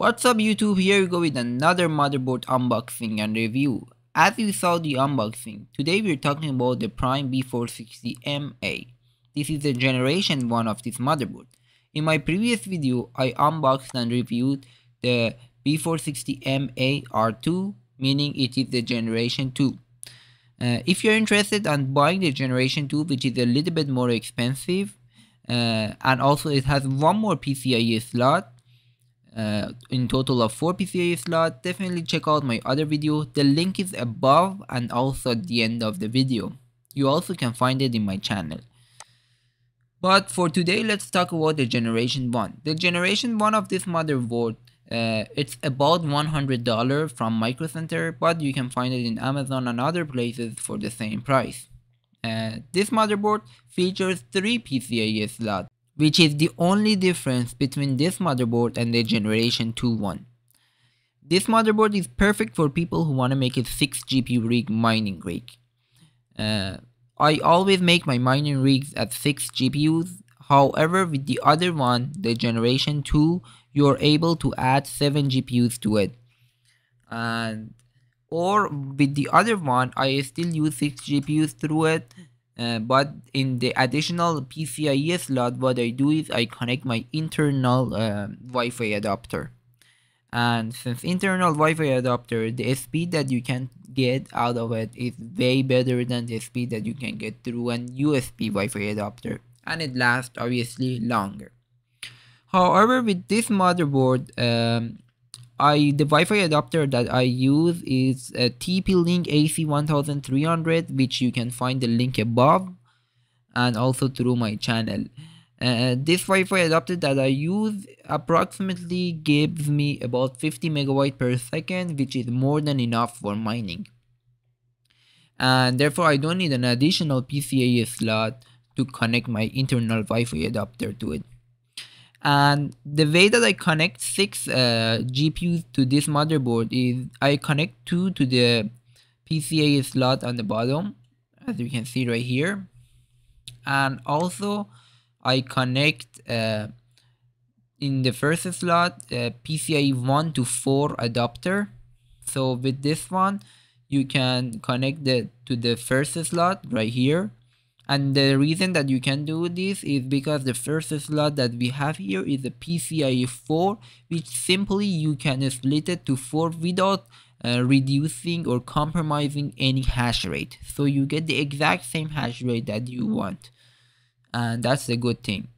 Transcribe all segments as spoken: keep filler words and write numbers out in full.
What's up YouTube, here we go with another motherboard unboxing and review. As you saw the unboxing, today we're talking about the PRIME B four sixty M A. This is the generation one of this motherboard. In my previous video, I unboxed and reviewed the B four sixty M A R two, meaning it is the generation two. Uh, if you're interested in buying the generation two, which is a little bit more expensive, uh, and also it has one more PCIe slot, Uh, in total of four PCIe slots, definitely check out my other video. The link is above and also at the end of the video. You also can find it in my channel. But for today, let's talk about the generation one. The generation one of this motherboard, uh, it's about one hundred dollars from Micro Center, but you can find it in Amazon and other places for the same price. Uh, this motherboard features three PCIe slots, which is the only difference between this motherboard and the generation two one. This motherboard is perfect for people who want to make a six G P U rig mining rig. Uh, I always make my mining rigs at six G P Us, however with the other one, the generation two, you are able to add seven G P Us to it. And or with the other one, I still use six G P Us through it. Uh, but in the additional PCIe slot, what I do is I connect my internal uh, Wi-Fi adapter. And since internal Wi-Fi adapter, the speed that you can get out of it is way better than the speed that you can get through an U S B Wi-Fi adapter. And it lasts obviously longer. However, with this motherboard, um, I, the Wi-Fi adapter that I use is a T P-Link A C thirteen hundred, which you can find the link above and also through my channel. Uh, this Wi-Fi adapter that I use approximately gives me about fifty megabytes per second, which is more than enough for mining. And therefore I don't need an additional PCIe slot to connect my internal Wi-Fi adapter to it. And the way that I connect six uh, G P Us to this motherboard is I connect two to the PCIe slot on the bottom, as you can see right here, and also I connect uh, in the first slot a PCIe one to four adapter. So with this one you can connect it to the first slot right here. And the reason that you can do this is because the first slot that we have here is a PCIe four, which simply you can split it to four without uh, reducing or compromising any hash rate. So you get the exact same hash rate that you want. And that's a good thing.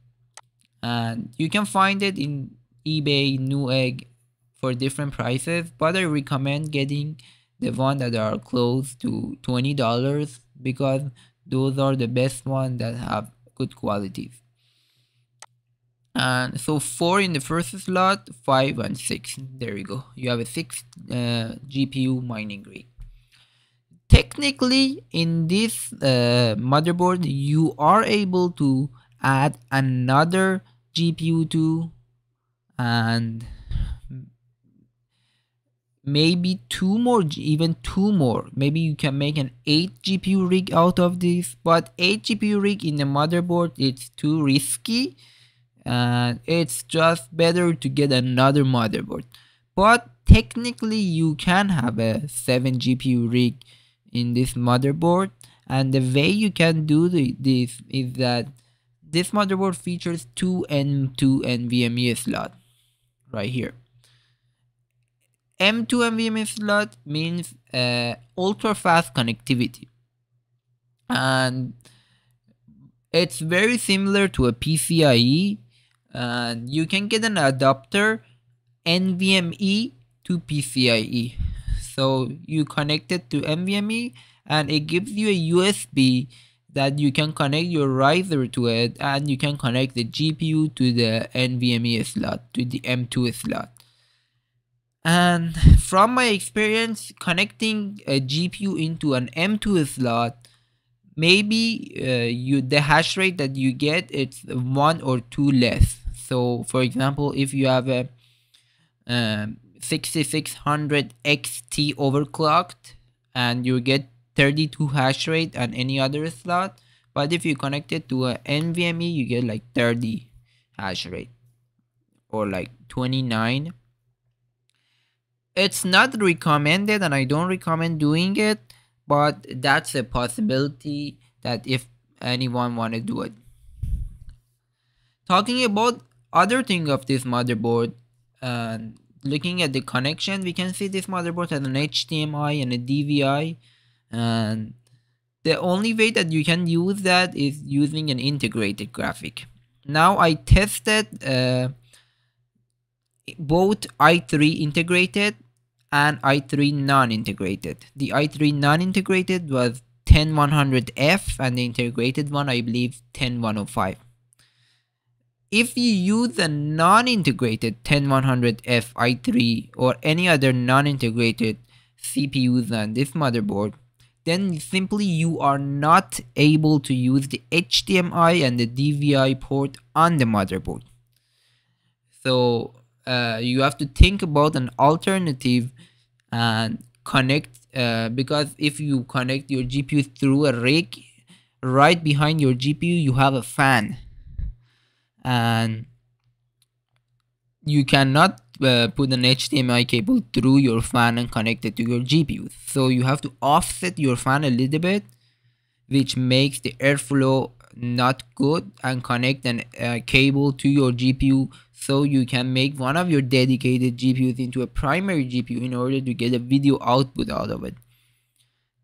And you can find it in eBay, Newegg for different prices, but I recommend getting the one that are close to twenty dollars because those are the best ones that have good qualities. And so four in the first slot, five and six. There you go. You have a six uh, G P U mining rig. Technically, in this uh, motherboard, you are able to add another G P U to, and maybe two more, even two more. Maybe you can make an eight G P U rig out of this, but eight G P U rig in the motherboard, it's too risky, and it's just better to get another motherboard. But technically you can have a seven G P U rig in this motherboard, and the way you can do the, this is that this motherboard features two M dot two NVMe slots right here. M dot two NVMe slot means uh, ultra fast connectivity, and it's very similar to a PCIe, and you can get an adapter NVMe to PCIe. So you connect it to NVMe and it gives you a U S B that you can connect your riser to it, and you can connect the G P U to the NVMe slot, to the M dot two slot. And from my experience, connecting a G P U into an M dot two slot, maybe uh, you the hash rate that you get, it's one or two less. So for example, if you have a um, sixty-six hundred X T overclocked and you get thirty-two hash rate on any other slot, but if you connect it to an NVMe, you get like thirty hash rate or like twenty-nine. It's not recommended and I don't recommend doing it, but that's a possibility that if anyone want to do it. Talking about other thing of this motherboard, and uh, looking at the connection, we can see this motherboard has an H D M I and a D V I, and the only way that you can use that is using an integrated graphic. Now I tested uh, both i three integrated and i three non-integrated. The i three non-integrated was ten one hundred F and the integrated one I believe ten one oh five. If you use a non-integrated ten one hundred F i three or any other non-integrated C P Us on this motherboard, then simply you are not able to use the H D M I and the D V I port on the motherboard. So uh, you have to think about an alternative and connect, uh, because if you connect your G P U through a rig, right behind your G P U you have a fan, and you cannot Uh, put an H D M I cable through your fan and connect it to your G P U. So you have to offset your fan a little bit, which makes the airflow not good, and connect an uh, cable to your G P U so you can make one of your dedicated G P Us into a primary G P U in order to get a video output out of it.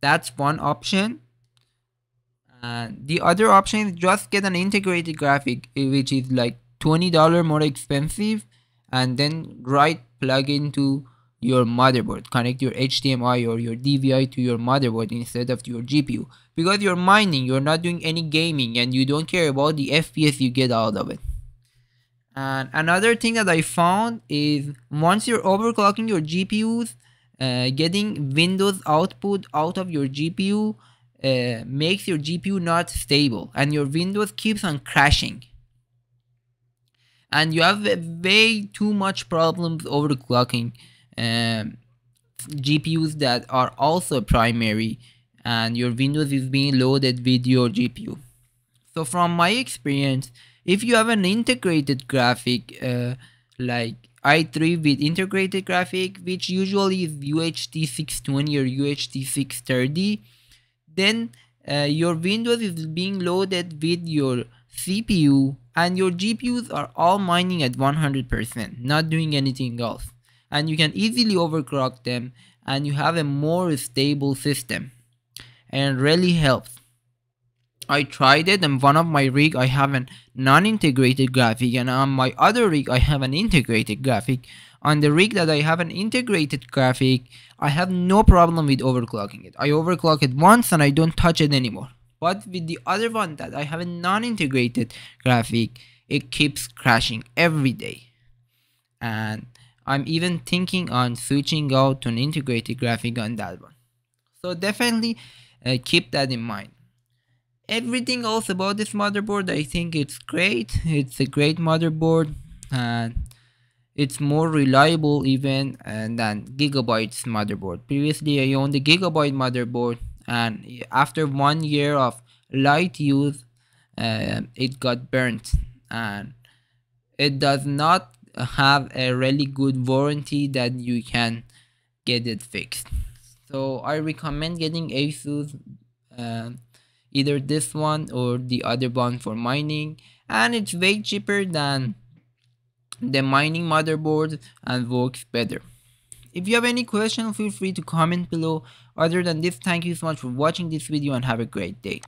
That's one option. Uh, the other option is just get an integrated graphic, which is like twenty dollars more expensive, and then right plug into your motherboard, connect your H D M I or your D V I to your motherboard instead of to your G P U, because you're mining, you're not doing any gaming, and you don't care about the F P S you get out of it. And another thing that I found is once you're overclocking your G P Us, uh, getting Windows output out of your G P U uh, makes your G P U not stable, and your Windows keeps on crashing, and you have way too much problems overclocking um, G P Us that are also primary, and your Windows is being loaded with your G P U. So from my experience, if you have an integrated graphic uh, like i three with integrated graphic, which usually is U H D six twenty or U H D six thirty, then uh, your Windows is being loaded with your C P U, and your G P Us are all mining at one hundred percent, not doing anything else, and you can easily overclock them, and you have a more stable system, and really helps. I tried it, and one of my rig I have a non-integrated graphic, and on my other rig I have an integrated graphic. On the rig that I have an integrated graphic, I have no problem with overclocking it. I overclock it once and I don't touch it anymore. But with the other one that I have a non-integrated graphic, it keeps crashing every day. And I'm even thinking on switching out to an integrated graphic on that one. So definitely uh, keep that in mind. Everything else about this motherboard, I think it's great. It's a great motherboard, and it's more reliable even uh, than Gigabyte's motherboard. Previously I owned the Gigabyte motherboard, and after one year of light use, uh, it got burnt, and it does not have a really good warranty that you can get it fixed. So I recommend getting ASUS, uh, either this one or the other one for mining, and it's way cheaper than the mining motherboard and works better. If you have any questions, feel free to comment below. Other than this, thank you so much for watching this video and have a great day.